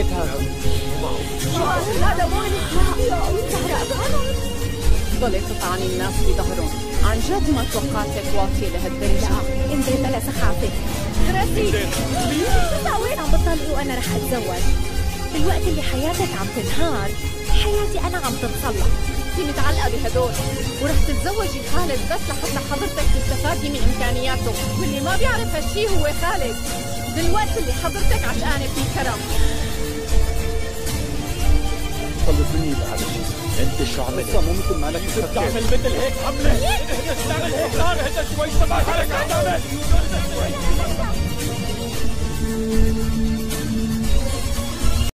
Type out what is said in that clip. لقيت هذا. هذا مو ضل يقطعني الناس في ظهرهم. عن جد ما توقعتك واطية لهالدرجة. انزل بلا سخافة. راسي شو سويت؟ عم بتطلقي وانا رح اتزوج. بالوقت اللي حياتك عم تنهار، حياتي انا عم تتصلح. انت متعلقة بهدول ورح تتزوجي خالد بس لحتى حضرتك تستفادي من امكانياته، واللي ما بيعرف هالشي هو خالد. بالوقت اللي حضرتك عشقانة فيه كرم. خلص مني بهذا الشيء. انت شو عم تسوي؟ مو مثل مالك صرت تعمل مثل هيك حملة. تعمل هيك صار هذا شوي تبع حالك عم تعمل.